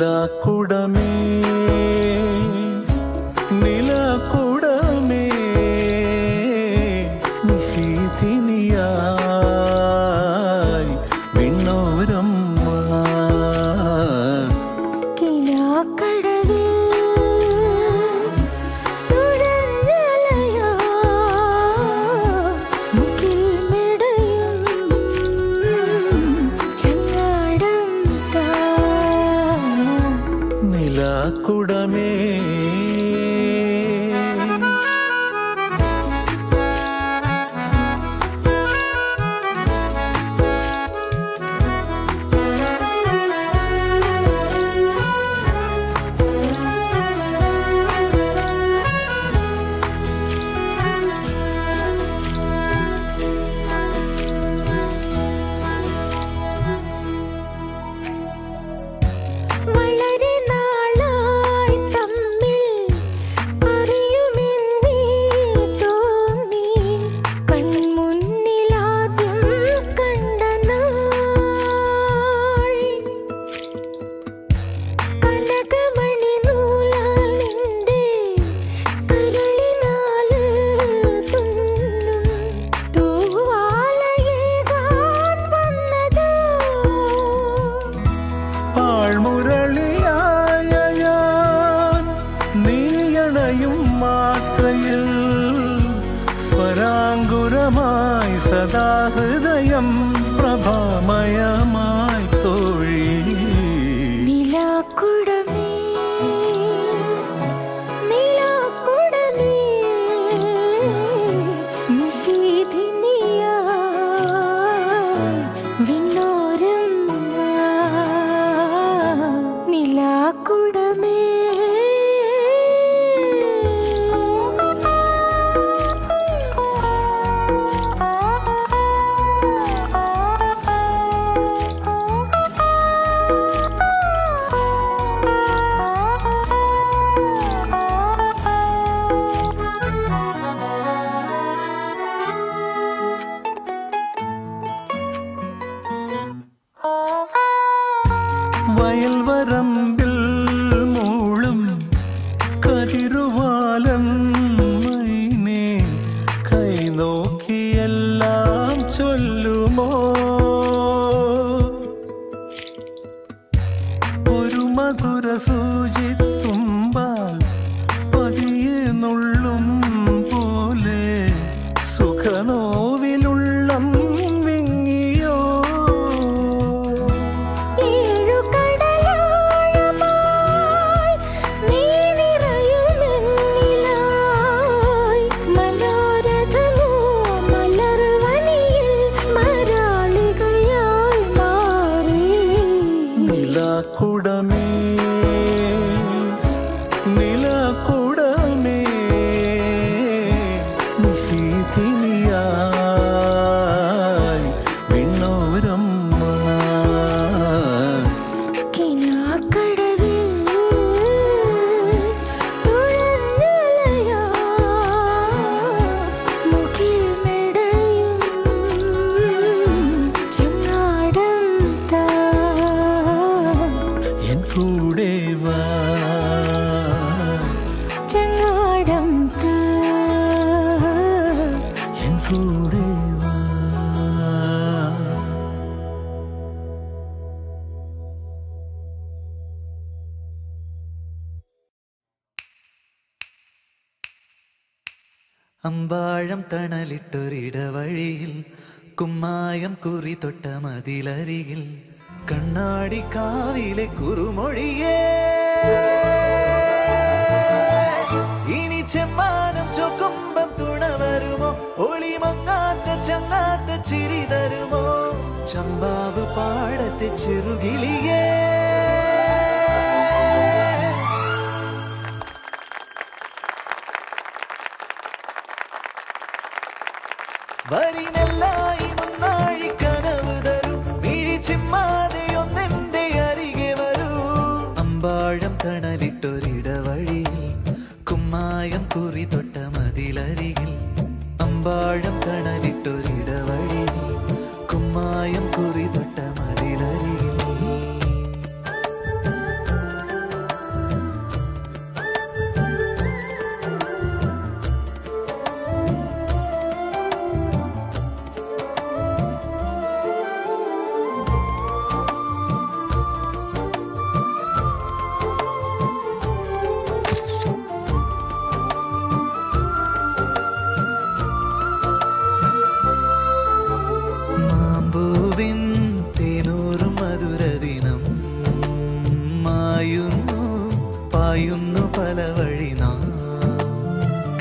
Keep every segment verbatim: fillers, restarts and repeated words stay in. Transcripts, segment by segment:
நிலகுடமே நிலகுடமே நிசிதினியாய் விண்ணோரம்மா குடமே सदा हृदय प्रभामयमाय तोळी निलाकुडमे निलाकुडमे निशीधिनियाय विनोरम्मा निलाकुडमे வயல்வரம்பில் மூளும் கதிர்வாலம் மைனே கை நோக்கி எல்லாம் சொல்லுமோ ஒரு மதுர சூஜி தும்பால் பதியுள்ளும் போலே சுகனோவில் உள்ளம் நிலகுடமே நிலகுடமே நிசிதினியாய் விண்ணோரம்மா கினாகடவில் துளநிலையா முகில் மேடையும் சென்னாடம்தா கூடேவா சென்னாடம்தா என் கூடேவா. അമ്പാഴം തണലിട്ടൊരിടവഴിയിൽ കുമ്മായം കുറി തൊട്ട മതിലരികിൽ കണ്ണാടി കാവിലെ കുറുമൊഴിയേ ഇനി ചെമ്മാനം ചൊക്കുമ്പം തുണ വരുമോ ഒളിമങ്ങാത്ത ചങ്ങാത്ത ചിരി തരുമോ ചമ്പാവ് പാടത്തെ ചെറുകിളിയേ വരിനെല്ലായി മുന്നാഴി കനവ് തരും മിഴിച്ചിമ്മാതെ ഒന്നെന്റെ അരികെ വരൂ അമ്പാഴം തണലിട്ടൊരിടവഴിയിൽ കുമ്മായം കുറി തൊട്ട മതിലരികിൽ അമ്പാഴം തണലിട്ടൊരിടവഴിയിൽ കുമ്മായം കുറി തൊട്ട മതിലരികിൽ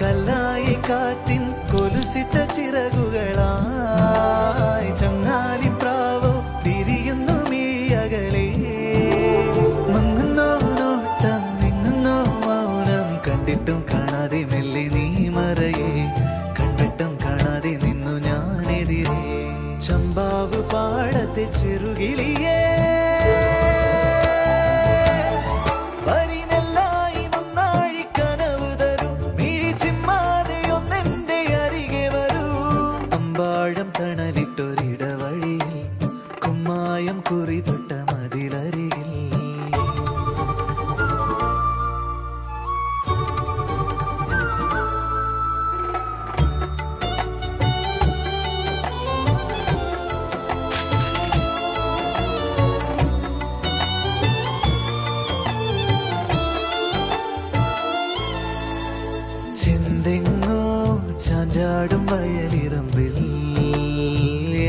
കടലായി കാറ്റിൻ കൊലുസിട്ട ചിറകുകളായി ചങ്ങാലിപ്രാവോ തിരിയുന്നു മീയകളെ. മങ്ങുന്നോ നോട്ടം നിങ്ങുന്നോ മൗനം, കണ്ടിട്ടും കാണാതെ മെല്ലെ നീ മറയേ, കണ്ടിട്ടും കാണാതെ നിന്നു ഞാനെതിരെ. ചമ്പാവ് പാടത്തെ ചെറുകിളിയേ ചാഞ്ചാടും വയലിറമ്പിൽ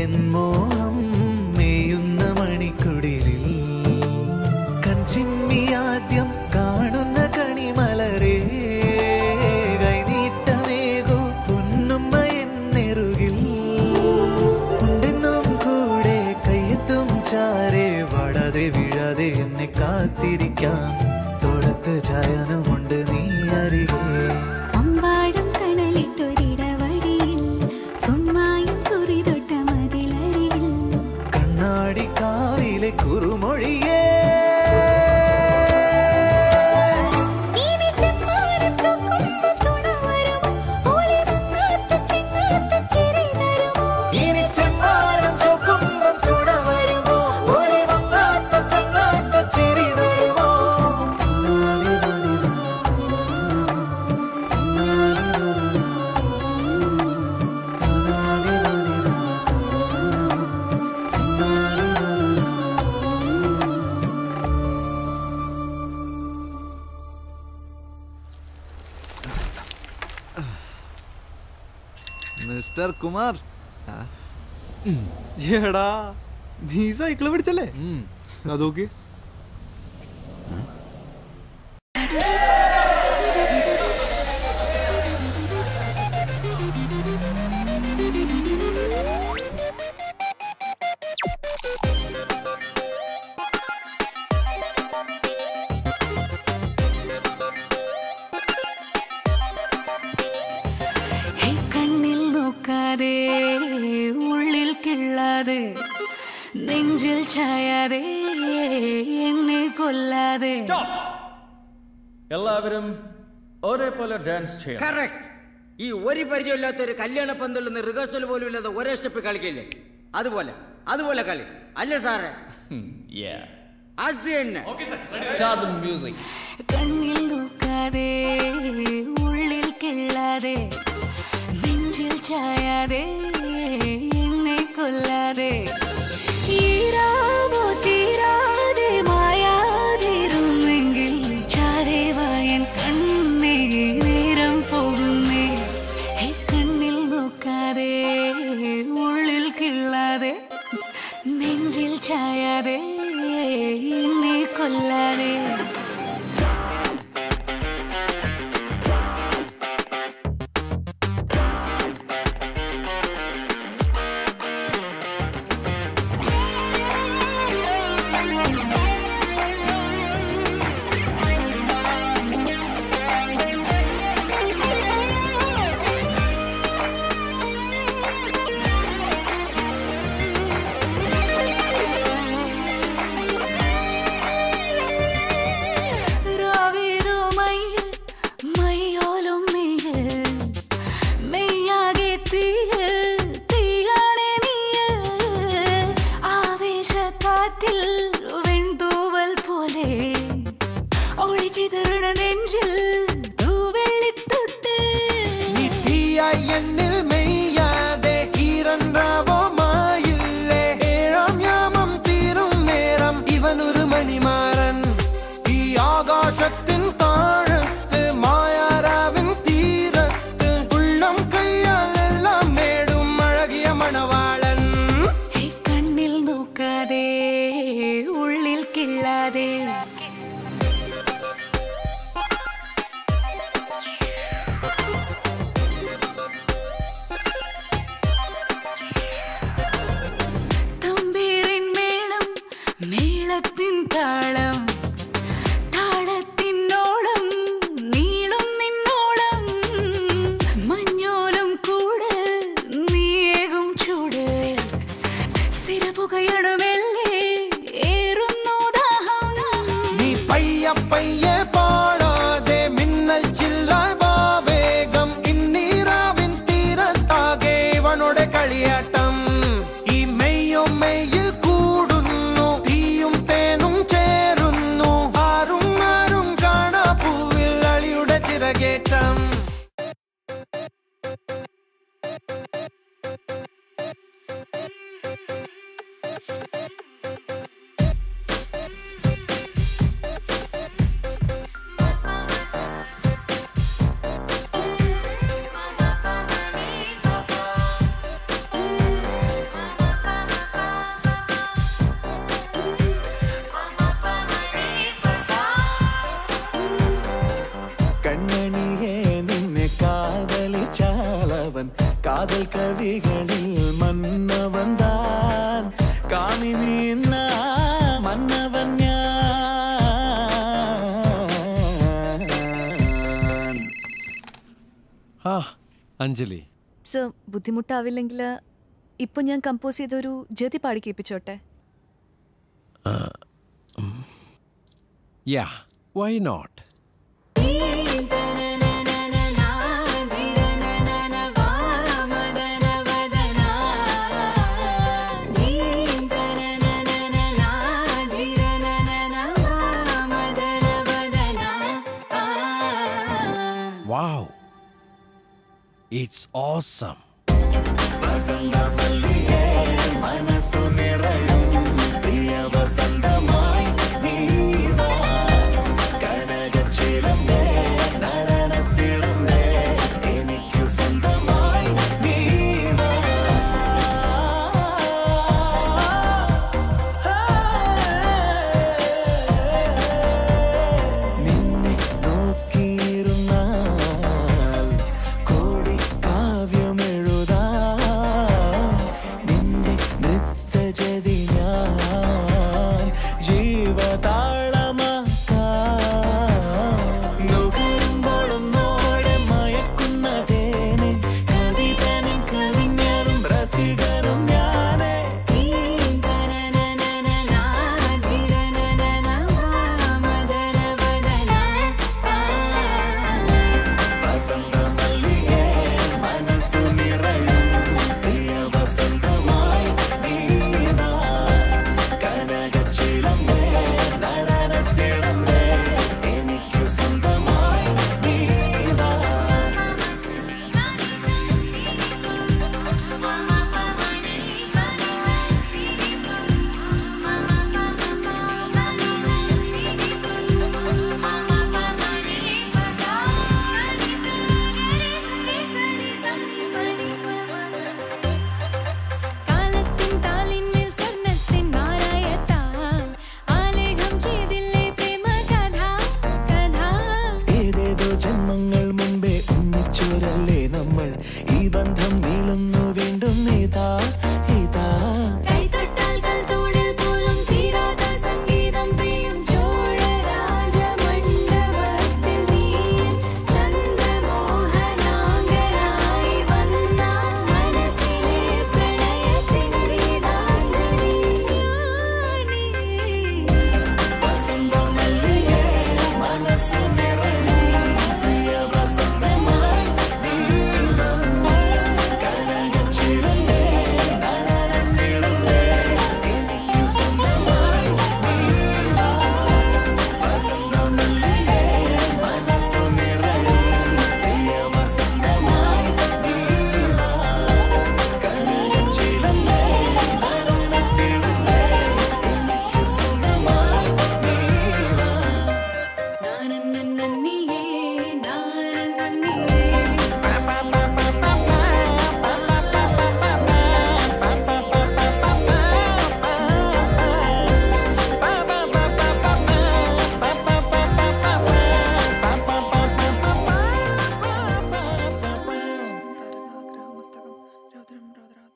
എൻ മോഹം മേയുന്ന മണിക്കുടിലിൽ കൺചിമ്മി ആദ്യം കാണുന്ന കണിമലരേ കൈനീട്ടമേകൂ പൊന്നുമ്മ എന്നെറുകിൽ. ഉണ്ടെന്നും കൂടെ കയ്യെത്തും ചാരേ വാടാതെ വീഴാതെ എന്നെ കാത്തിരിക്കാം, തോളത്ത് ചായാനുമുണ്ട് നീ അരികെ. കുറുമൊഴിയേ मिस्टर कुमार चले की എല്ലാവരും ഒരേപോലെ ഡാൻസ് ചെയ്യണം. കറക്റ്റ്. ഈ ഒരു പരിചയമില്ലാത്ത ഒരു കല്യാണ പന്തലിൽ റിഹേഴ്സൽ പോലും ഇല്ലാതെ ഒരേ സ്റ്റെപ്പ് കളിക്കില്ലേ, അതുപോലെ അതുപോലെ കളി അല്ലേ സാറേ? அவன் காதல் கவிகளில் மன்னவன் தான் காமி நீனா மன்னவன் ஞான் ஆ அஞ்சலി സർ ബുദ്ധിമുട്ടാവില്ലെങ്കിൽ ഇപ്പോൾ ഞാൻ കമ്പോസ് ചെയ്തൊരു ജതി പാടി കേൾപ്പിച്ചോട്ടെ yeah why not wow It's awesome. Vasanthamalliye manasu nirayum priya vasanthamalliye